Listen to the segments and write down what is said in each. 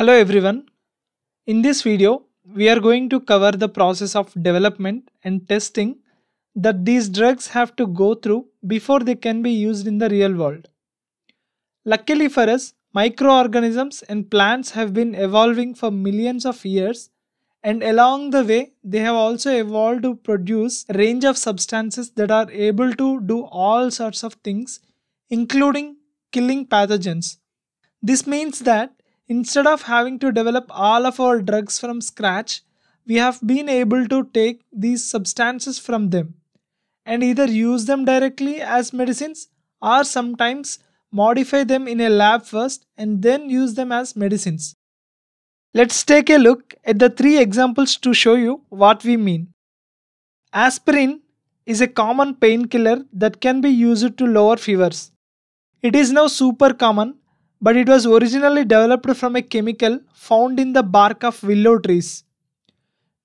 Hello everyone. In this video, we are going to cover the process of development and testing that these drugs have to go through before they can be used in the real world. Luckily for us, microorganisms and plants have been evolving for millions of years, and along the way, they have also evolved to produce a range of substances that are able to do all sorts of things, including killing pathogens. This means that instead of having to develop all of our drugs from scratch, we have been able to take these substances from them and either use them directly as medicines or sometimes modify them in a lab first and then use them as medicines. Let's take a look at the three examples to show you what we mean. Aspirin is a common painkiller that can be used to lower fevers. It is now super common, but it was originally developed from a chemical found in the bark of willow trees.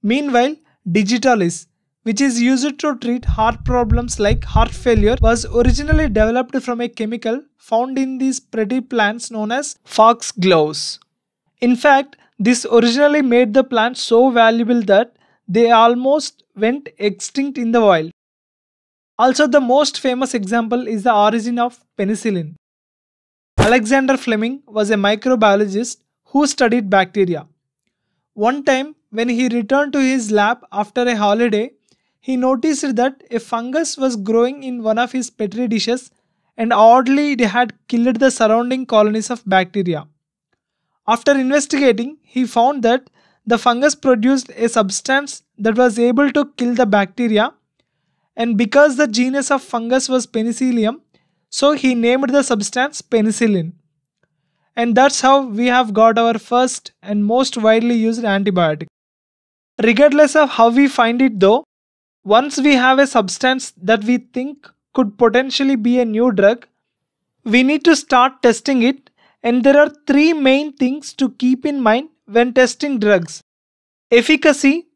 Meanwhile, digitalis, which is used to treat heart problems like heart failure, was originally developed from a chemical found in these pretty plants known as foxgloves. In fact, this originally made the plants so valuable that they almost went extinct in the wild. Also, the most famous example is the origin of penicillin. Alexander Fleming was a microbiologist who studied bacteria. One time, when he returned to his lab after a holiday, he noticed that a fungus was growing in one of his petri dishes, and oddly it had killed the surrounding colonies of bacteria. After investigating, he found that the fungus produced a substance that was able to kill the bacteria, and because the genus of fungus was Penicillium, so he named the substance penicillin. And that's how we have got our first and most widely used antibiotic. Regardless of how we find it though, once we have a substance that we think could potentially be a new drug, we need to start testing it, and there are three main things to keep in mind when testing drugs: efficacy,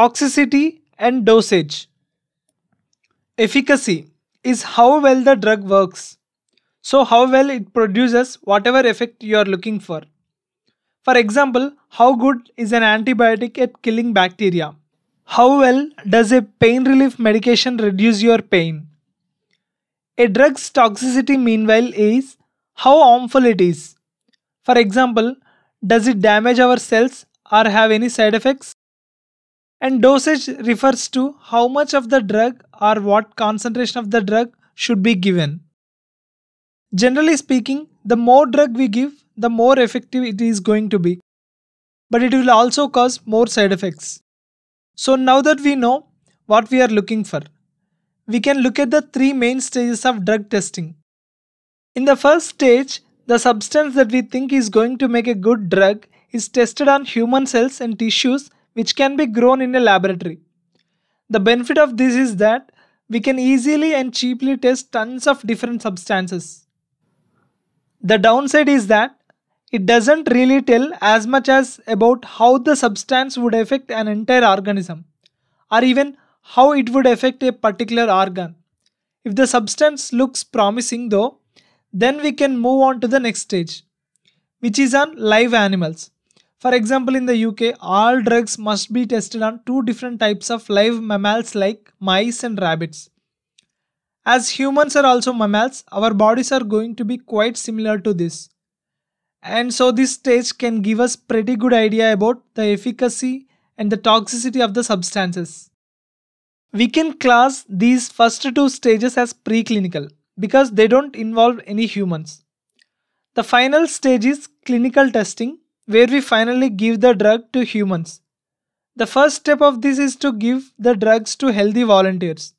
toxicity, and dosage. Efficacy is how well the drug works, so how well it produces whatever effect you are looking for. For example, how good is an antibiotic at killing bacteria? How well does a pain relief medication reduce your pain? A drug's toxicity, meanwhile, is how harmful it is. For example, does it damage our cells or have any side effects? And dosage refers to how much of the drug or what concentration of the drug should be given. Generally speaking, the more drug we give, the more effective it is going to be, but it will also cause more side effects. So now that we know what we are looking for, we can look at the three main stages of drug testing. In the first stage, the substance that we think is going to make a good drug is tested on human cells and tissues which can be grown in a laboratory. The benefit of this is that we can easily and cheaply test tons of different substances. The downside is that it doesn't really tell as much as about how the substance would affect an entire organism, or even how it would affect a particular organ. If the substance looks promising though, then we can move on to the next stage, which is on live animals. For example, in the UK, all drugs must be tested on two different types of live mammals like mice and rabbits. As humans are also mammals, our bodies are going to be quite similar to this. And so this stage can give us pretty good idea about the efficacy and the toxicity of the substances. We can class these first two stages as preclinical because they don't involve any humans. The final stage is clinical testing, where we finally give the drug to humans. The first step of this is to give the drugs to healthy volunteers,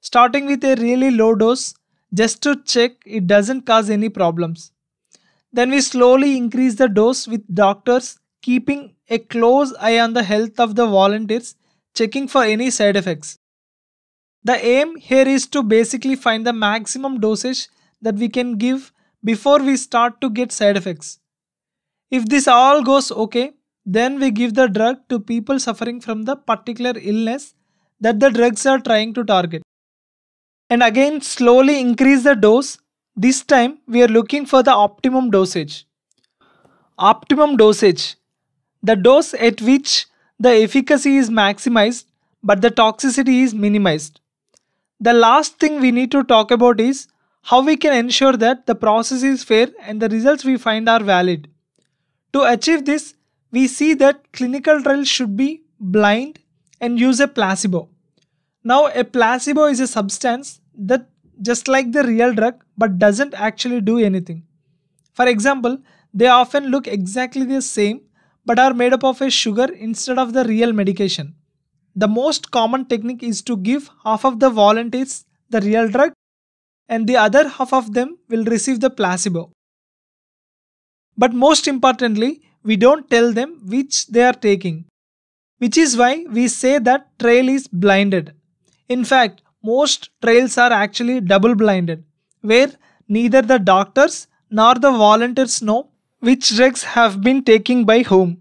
starting with a really low dose just to check it doesn't cause any problems. Then we slowly increase the dose with doctors keeping a close eye on the health of the volunteers, checking for any side effects. The aim here is to basically find the maximum dosage that we can give before we start to get side effects. If this all goes okay, then we give the drug to people suffering from the particular illness that the drugs are trying to target. And again, slowly increase the dose. This time, we are looking for the optimum dosage. optimum dosage, the dose at which the efficacy is maximized but the toxicity is minimized. The last thing we need to talk about is how we can ensure that the process is fair and the results we find are valid. To achieve this, we see that clinical trials should be blind and use a placebo. Now, a placebo is a substance that just like the real drug but doesn't actually do anything. For example, they often look exactly the same but are made up of a sugar instead of the real medication. The most common technique is to give half of the volunteers the real drug and the other half of them will receive the placebo. But most importantly, we don't tell them which they are taking, which is why we say that trial is blinded. In fact, most trials are actually double-blinded, where neither the doctors nor the volunteers know which drugs have been taken by whom,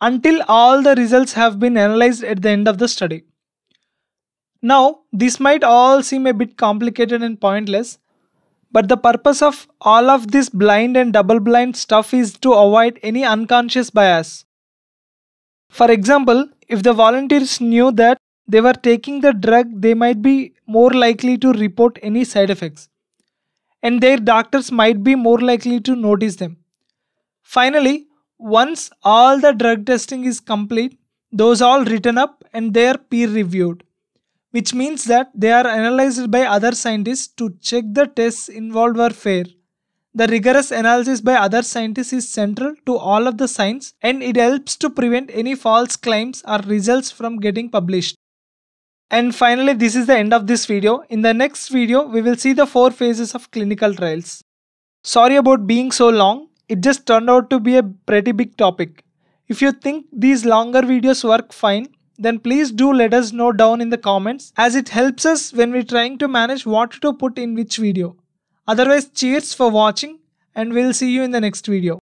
until all the results have been analyzed at the end of the study. Now, this might all seem a bit complicated and pointless, but the purpose of all of this blind and double-blind stuff is to avoid any unconscious bias. For example, if the volunteers knew that they were taking the drug, they might be more likely to report any side effects, and their doctors might be more likely to notice them. Finally, once all the drug testing is complete, those are all written up and they are peer-reviewed, which means that they are analyzed by other scientists to check the tests involved were fair. The rigorous analysis by other scientists is central to all of the science, and it helps to prevent any false claims or results from getting published. And finally, this is the end of this video. In the next video, we will see the 4 phases of clinical trials. Sorry about being so long, it just turned out to be a pretty big topic. If you think these longer videos work fine, then please do let us know down in the comments, as it helps us when we're trying to manage what to put in which video. Otherwise, cheers for watching and we'll see you in the next video.